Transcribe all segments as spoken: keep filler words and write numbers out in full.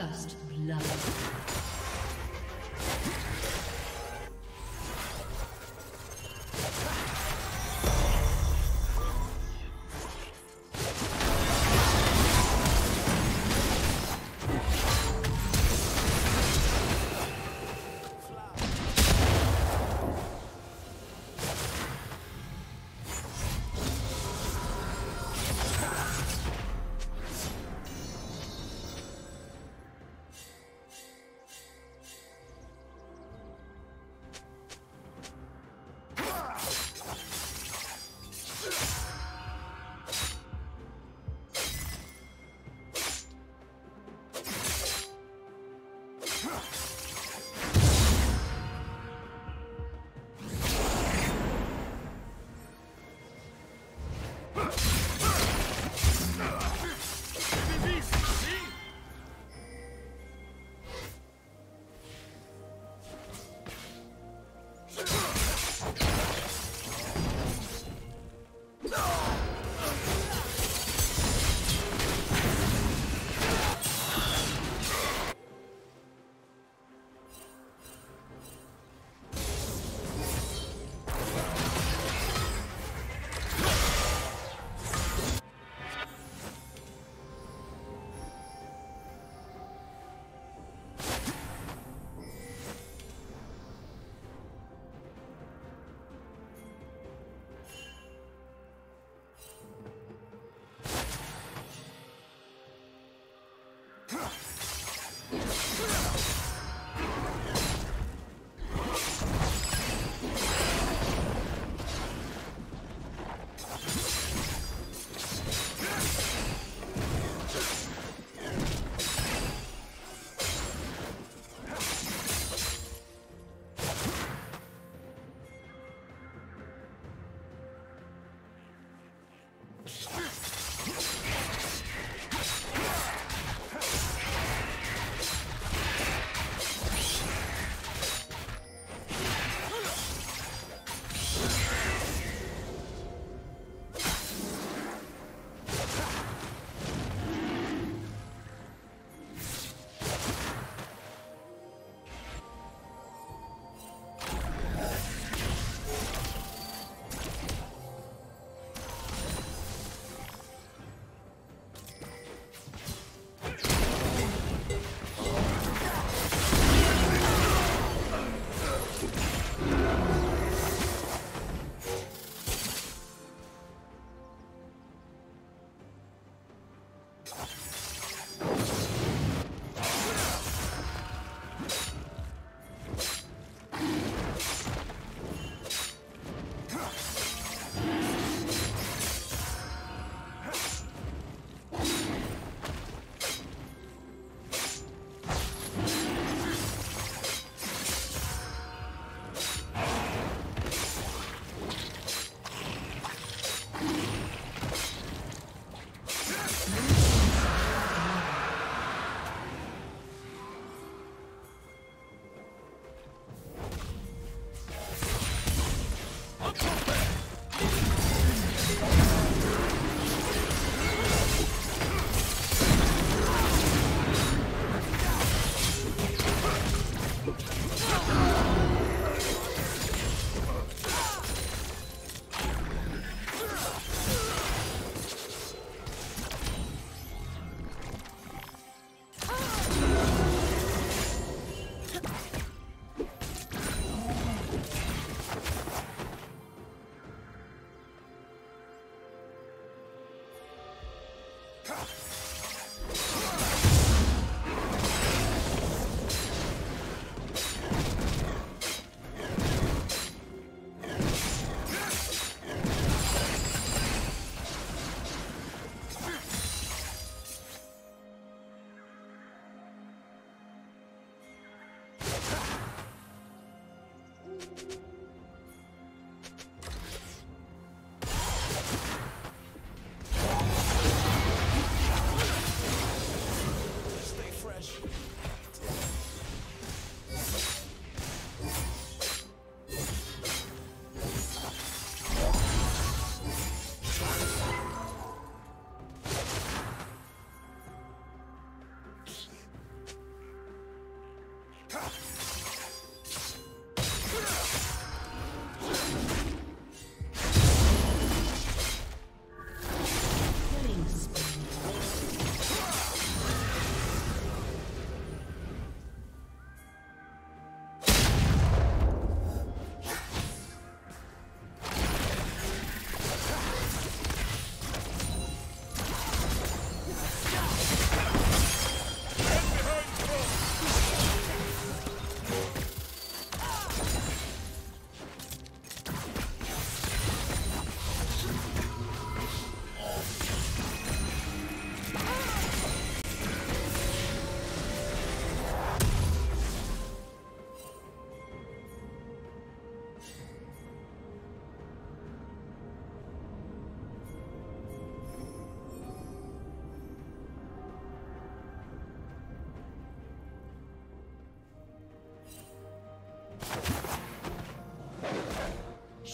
First blood.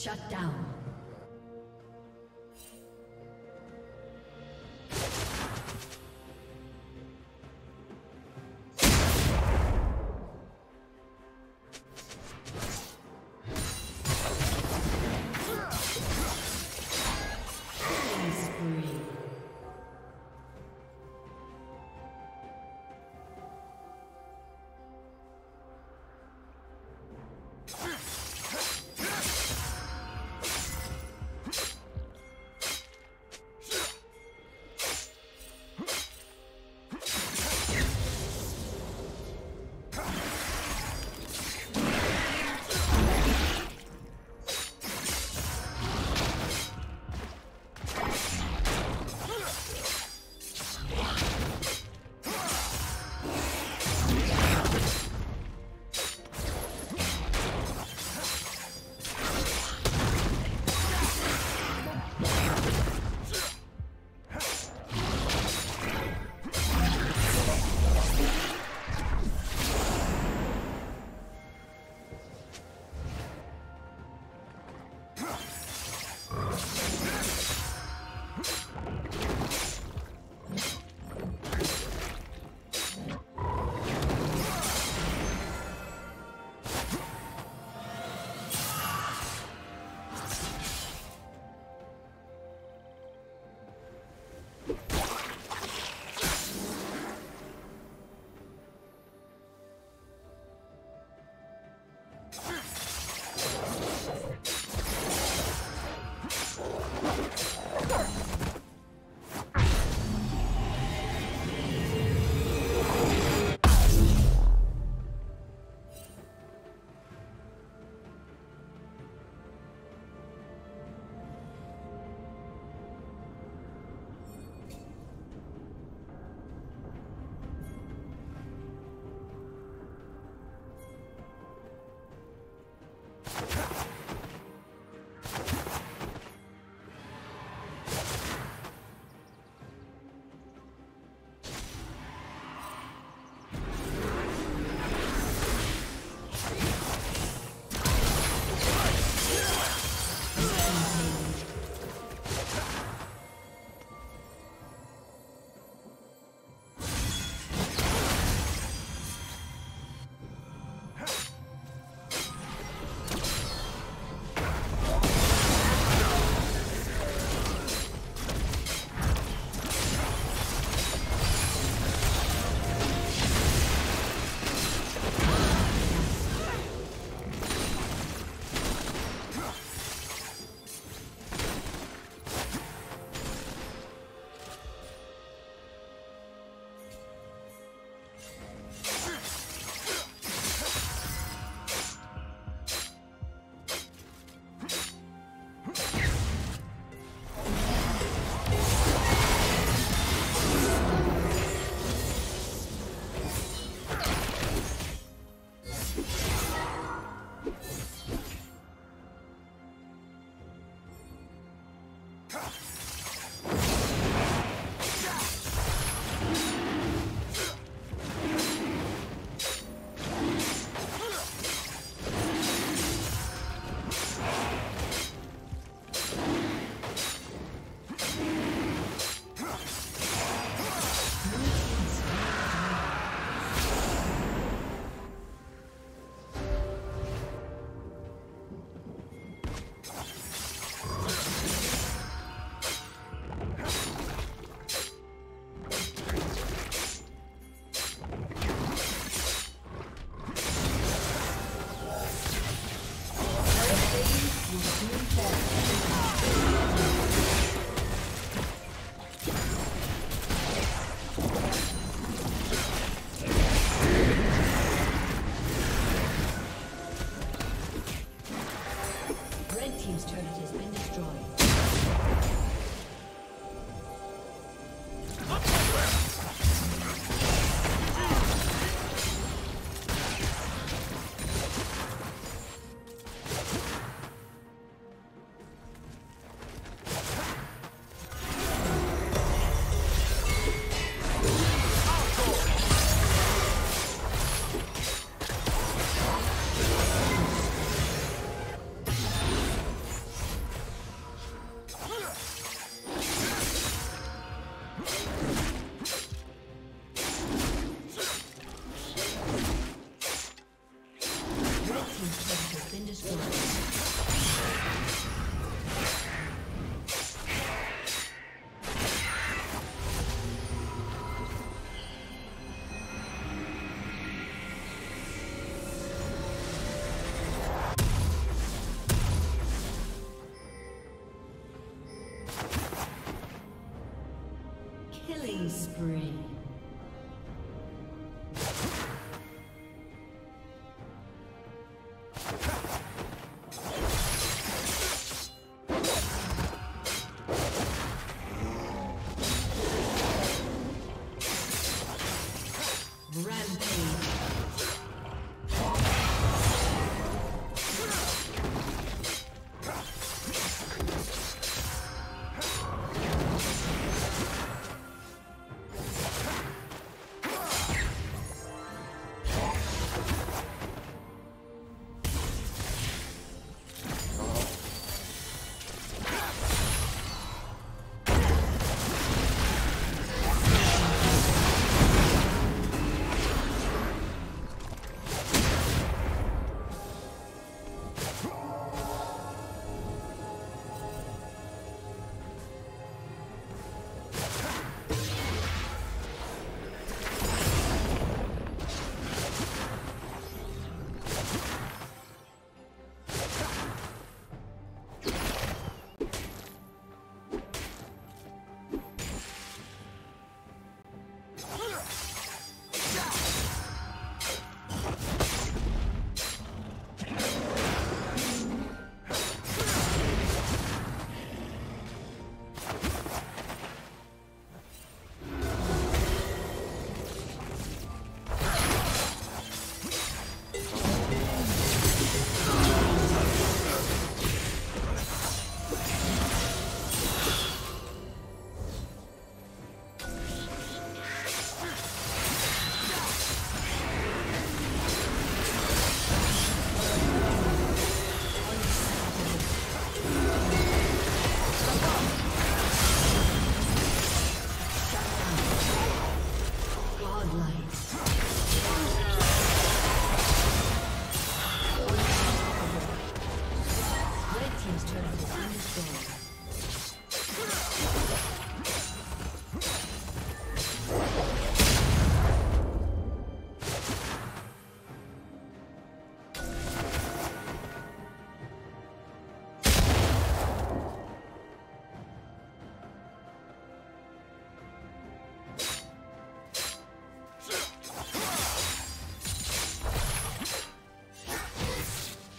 Shut down. spree.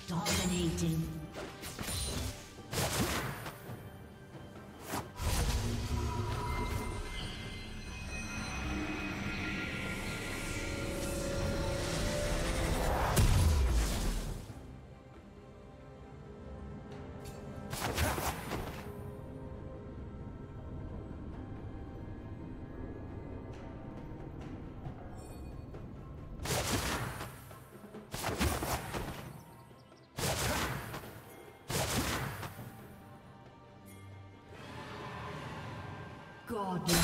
Dominating. Godlike.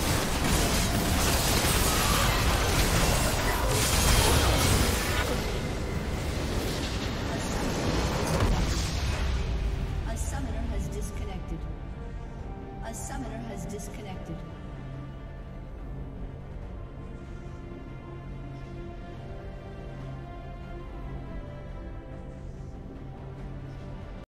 been destroyed. A summoner has disconnected. A summoner has disconnected.